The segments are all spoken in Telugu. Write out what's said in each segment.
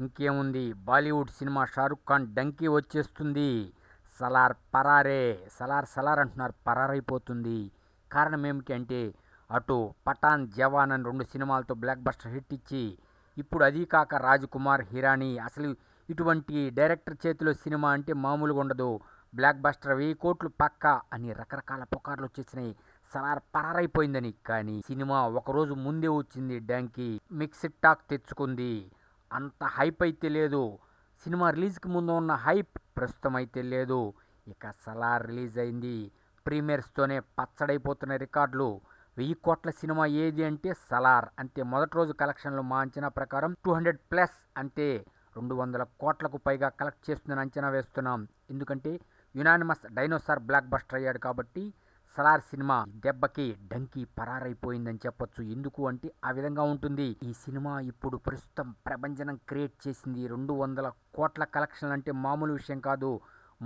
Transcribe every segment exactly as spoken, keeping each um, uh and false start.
ఇంకేముంది, బాలీవుడ్ సినిమా షారుఖ్ ఖాన్ డంకీ వచ్చేస్తుంది, సలార్ పరారే, సలార్ సలార్ అంటున్నారు, పరారైపోతుంది. కారణం ఏమిటి అంటే అటు పఠాన్, జవాన్ అని రెండు సినిమాలతో బ్లాక్ బస్టర్ హిట్ ఇచ్చి ఇప్పుడు అది కాక రాజ్కుమార్, హిరానీ, అసలు ఇటువంటి డైరెక్టర్ చేతిలో సినిమా అంటే మామూలుగా ఉండదు, బ్లాక్ బస్టర్ వెయ్యి కోట్లు పక్కా అని రకరకాల పుకార్లు వచ్చేసినాయి సలార్ పరారైపోయిందని. కానీ సినిమా ఒకరోజు ముందే వచ్చింది, డంకీ మిక్స్డ్ టాక్ తెచ్చుకుంది, అంత హైప్ అయితే లేదు, సినిమా రిలీజ్కి ముందు ఉన్న హైప్ ప్రస్తుతం అయితే లేదు. ఇక సలార్ రిలీజ్ అయింది, ప్రీమియర్స్తోనే పచ్చడైపోతున్న రికార్డులు, వెయ్యి కోట్ల సినిమా ఏది అంటే సలార్ అంతే. మొదటి రోజు కలెక్షన్లు మా అంచనా ప్రకారం టూ హండ్రెడ్ ప్లస్ అంటే రెండు వందల కోట్లకు పైగా కలెక్ట్ చేస్తుందని అంచనా వేస్తున్నాం. ఎందుకంటే యునానిమస్ డైనోసార్ బ్లాక్ బస్టర్ అయ్యాడు కాబట్టి సలార్ సినిమా దెబ్బకి డంకీ పరారైపోయిందని చెప్పొచ్చు. ఎందుకు అంటే ఆ విధంగా ఉంటుంది. ఈ సినిమా ఇప్పుడు ప్రస్తుతం ప్రభంజనం క్రియేట్ చేసింది, రెండు వందల కోట్ల కలెక్షన్లు అంటే మామూలు విషయం కాదు.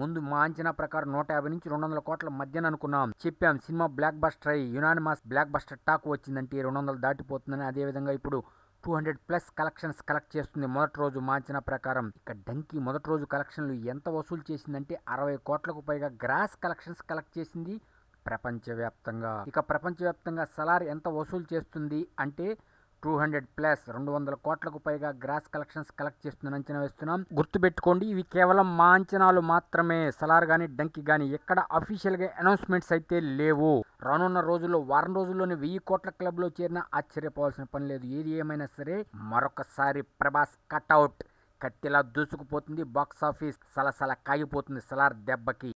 ముందు మా అంచనా ప్రకారం నూట యాభై నుంచి రెండు వందల కోట్ల మధ్యన అనుకున్నాం, చెప్పాం సినిమా బ్లాక్ బస్టర్ అయ్యి యునానిమస్ బ్లాక్ బస్టర్ టాక్ వచ్చిందంటే రెండు వందలు దాటిపోతుందని. అదేవిధంగా ఇప్పుడు two hundred plus collections collect చేస్తుంది మొదటి రోజు మా అంచనా ప్రకారం. ఇక డంకీ మొదటి రోజు కలెక్షన్లు ఎంత వసూలు చేసిందంటే అరవై కోట్లకు పైగా గ్రాస్ కలెక్షన్స్ కలెక్ట్ చేసింది ప్రపంచవ్యాప్తంగా. ఇక ప్రపంచవ్యాప్తంగా సలార్ ఎంత వసూలు చేస్తుంది అంటే టూ హండ్రెడ్ ప్లస్ రెండు వందల కోట్లకు పైగా గ్రాస్ కలెక్షన్స్ కలెక్ట్ చేస్తుందని అంచనా వేస్తున్నాం. గుర్తుపెట్టుకోండి, ఇవి కేవలం మా అంచనాలు మాత్రమే. సలార్ కానీ డంకీ కానీ ఎక్కడ అఫీషియల్గా అనౌన్స్మెంట్స్ అయితే లేవు. రానున్న రోజుల్లో వారం రోజుల్లోనే వెయ్యి కోట్ల క్లబ్లో చేరినా ఆశ్చర్యపోవాల్సిన పని లేదు. ఏది ఏమైనా సరే మరొకసారి ప్రభాస్ కట్అవుట్, కత్తిలా దూసుకుపోతుంది బాక్సాఫీస్, సలసల కాగిపోతుంది సలార్ దెబ్బకి.